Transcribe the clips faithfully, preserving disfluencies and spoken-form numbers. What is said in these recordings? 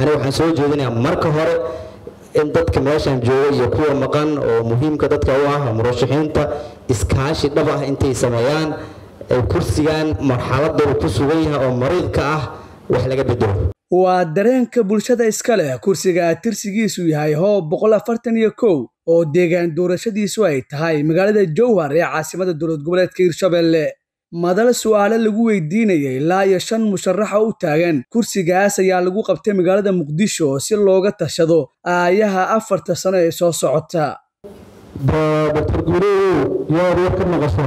أنا بحسوي جودني أمرك هور إنتك ماشان جو يكون مكان ومهم كدت كواه مرشحين تا إسكاش دبعه إنتي سمايان كرسيان مرحلة دور تسويها أو مريض كأه وحلاقة بدور. ودرينك بولشدا إسكاله كرسيا ترسيجي سويها هو بقولة فرتن يكو أو ديجان دورة شدي سويت هاي مقالة الجوهر يا عاصمة الدولة قبلة HirShabelle. madal su'aalo lagu weydiinayay ilaa iyo shan musharrax oo taagan kursigaas ayaa lagu qabtay magaalada Muqdisho si looga tashado aayaha afarta sano ee soo socota doctor Guruu yaa ruux ka maqasho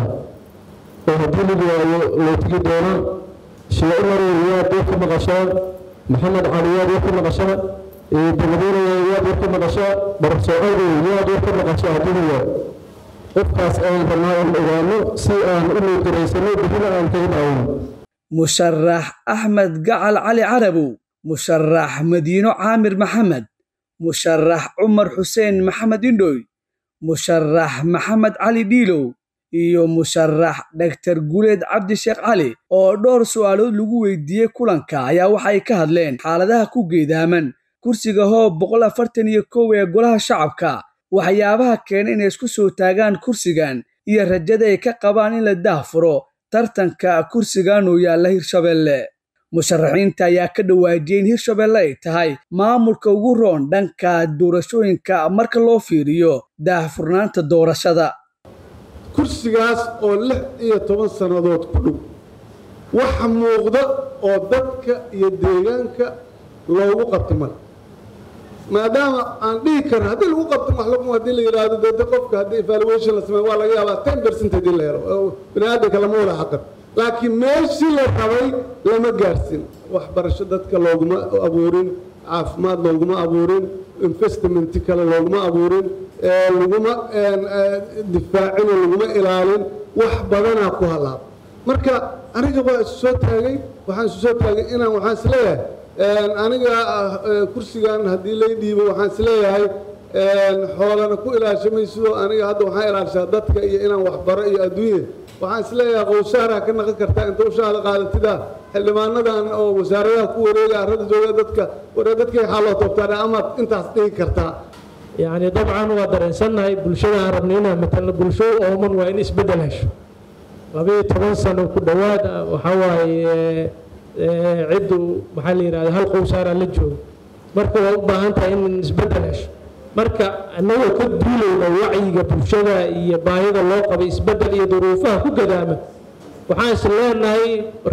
oo hadii loo tigi doono sheeyar yaa ruux ka maqasho Maxamed Ali yaa ruux ka maqasho ee dowladda yaa ruux ka maqasho barsoor yaa ruux ka maqasho hadii وقاس أن تناول إيران سيئاً أمي تريسني بفلا أن تناول مشرح أحمد قعل علي عربو مشرح مدينو عامر محمد مشرح عمر حسين محمد اندوي مشرح محمد علي ديلو iyo musharrax doctor Guleed Abdi Sheikh Ali oo dhowr su'aalood lagu weydiiyay kulanka ayaa waxay ka hadleen xaaladaha ku geedaaman kursiga hoo boqol iyo afartan iyo kow ee golaha shacabka waxyaabaha keenay inay isku soo taagaan kursigan iyo rajada ay ka qabaan in la daafuro tartanka kursigan uu yaalla HirShabelle musharaxiinta ayaa ka dhawaajiyeen HirShabelle ay tahay maamulka ugu roon dhanka doorashooyinka marka loo fiiriyo daafurnaanta doorashada kursigaas oo lix iyo toban sanadood ku dhow waxa muuqda oo dadka iyo deegaanka loogu qabtay maadaama aan dhigi karno haddii lagu qabto maxluuq haddii la yiraahdo dadka qofka haddii evaluation la sameeyo waa laga yaabaa ten percent haddii la yiraahdo banaadka lama wada xaqad laakiin meeshii la qabay lama gaarsin waxbarasho dadka looguma abuurin caafimaad looguma abuurin investment kale looguma abuurin laguma difaacin laguma ilaalin wax badana ku halaa marka aniga waa soo taagay waxaan soo taagay inaan waxaan is leeyahay aniga kursigan hadii la dhiibo waxaan is leeyahay xoolana ku ilaashamayso aniga hadda waxaan ilaashaa dadka iyo inaan wax baro iyo adduunye waxaan is leeyahay qowsaara ka naqan kartaa inta ushaala qaadatida xildibaanadan oo wasaaradaha ku wareega arada jooga dadka wareega dadka ay xaaloo toobtaan ama intaas dhigi kartaa yani dabcan waa dareensanahay bulshada rabnina midna bulsho oo man waa in isbedel hesho laba iyo toban sano ku dhawaad waxa waaye عدو محلي راد هل قوسار اللي جو مركو باهنتا إن إسبدلش مركا النوع كدولة ووعي قبل شذا يباهيد الله قبل إسبدل يدروفه كقدامه وحاس الله إنه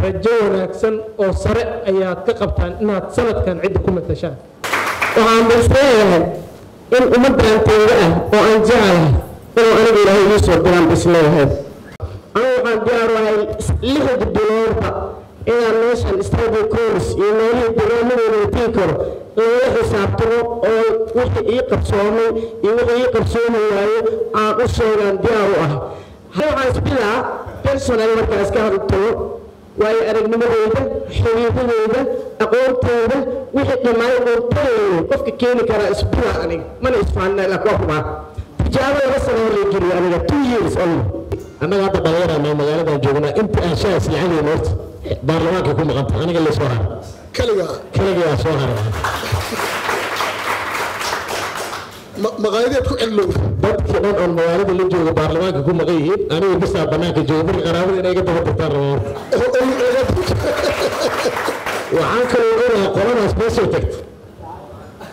رجونا أحسن أو سرق أيات كقبتان إنها تصلت كان عدكم التشان وعن بسلاها إن أمد أن تنجأه وأن جعله إنه أنا بله يسوع بلان بسلاها أنا وعن جعله لغد الدولار إلى نشأة استوديو كورس ينالي برامج التيكر إلى حسابته أو وحي قبصومي يوحي قبصومي وياه أقصينا دياره هذا عزبلا personal مركز كهربته ويا أرجل مريضة حبيب مريضة أقول تيدا وحي ما يقول تيدا وفك كيني كرا أسبوع أنا ما نسمعنا لقوما تجاوب بس أنا رجلي أنا two years only أما هذا بغيره ما مغالبا جونا أنت أشخاص يعني مرت برلمان كم غنت أنا قال لي صهر كلجا كلجا صهر ما غايدة تقلوا بس كمان الموارد اللي جو برلمان كم غيب أنا بس أبناك جو بالقرار اللي نيجي تبغى تطرر وعنك الأولى قرنا سبيس وتكت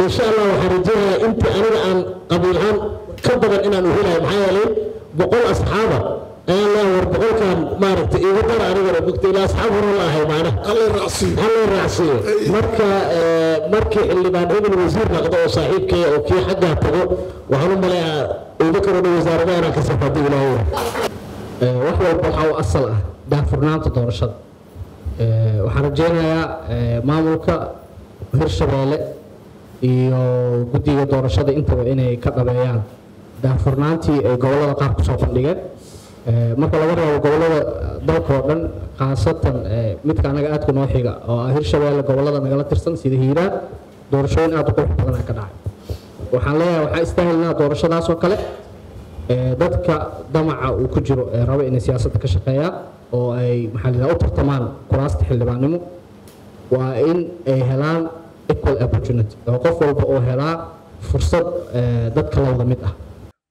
إن شاء الله وحرجها أنت أنا عن قبل عام كبر إن أنا هنا معايا لي بقول أصحابه الله وربك ما رت يقدر عليه ربك تلاس حفر الله معنا الله الرأسي الله الرأسي مركه مركه اللي بعدين الوزير نقضوا صاحبك أوكي حاجة تقول وهم بلا يذكروا الوزير ما أنا كسرت دينه وحول بحاو أصله ده فرنانت دورشد وحرجينا ما ملك HirShabelle يو بدي دورشد أنت وإني كتبيان ده فرنانتي قولوا قارب صوفن ليه marka laga reebo gobolada dalka oo dhan qaasatan midka anaga aad ku noo xiga oo ah Hirshabeelle gobolada naga la tirsan sida Hiiraan doorashooyin aad u qurux badan ka dhacay waxaan leeyahay waxa istaahilnaa doorashadaas oo kale ee dadka damaca uu ku jiro ee raba in siyaasadda ka shaqeeya oo ay maxalliga u tartamaan kuraasta xildhibaannimo waa in ay helaan equal opportunity qof walba oo helaa fursad dadka la wada mid ah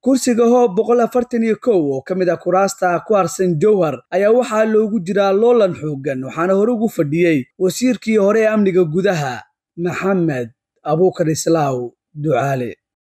kursiga hoo boqol iyo afartan iyo kow kamid ah kuraasta ku arsan Jowhar ayaa waxa loogu jiraa loolan xoogan waxaana hore ugu fadhiyay wasiirkii hore ee amniga gudaha Maxamed Abubakar Islaaw Ducaale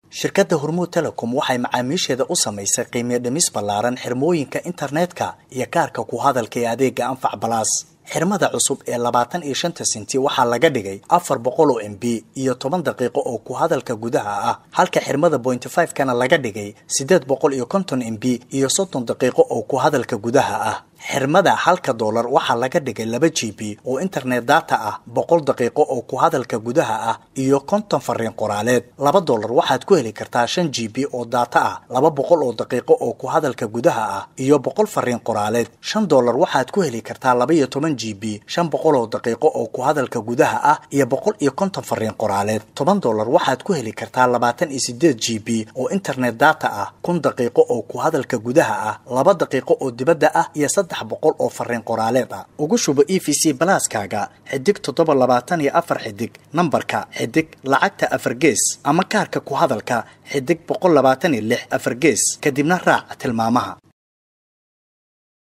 shirkadda Hormuud Telecom waxay macaamiisheeda u samaysay qiimo dhimis ballaaran xirmooyinka internetka iyo kaarka ku hadalka ee adeega Anfac Plus xirmada cusub ee labaatan iyo shan senti waxa laga dhigay afar boqol oo M B iyo toban daqiiqo oo ku hadalka gudaha ah halka xirmada point five kana laga dhigay saddex boqol iyo konton M B iyo soddon daqiiqo oo ku hadalka gudaha ah xirmada halka dollar waxa laga dhigay laba G B oo internet data ah boqol daqiiqo oo ku hadalka gudaha ah iyo konton fariin qoraaleed laba dollar waxaad ku heli kartaa shan G B oo data ah laba boqol oo daqiiqo oo ku hadalka gudaha ah iyo boqol fariin qoraaleed shan dollar waxaad ku heli kartaa laba iyo toban G B shan boqol oo daqiiqo oo ku hadalka gudaha ah iyo boqol iyo konton fariin qoraaleed toban dollar waxaad ku heli kartaa labaatan iyo siddeed G B oo internet data ah kun daqiiqo oo ku hadalka gudaha ah laba daqiiqo oo dibadda ah iyo boqol oo fariin qoraaleed ah ugu shubo E V C Plus kaaga xidig toddoba boqol labaatan iyo afar xidig nambarka xidig lacagta afar gees ama kaarka ku hadalka xidig boqol labaatan iyo lix afar gees kadibna raac tilmaamaha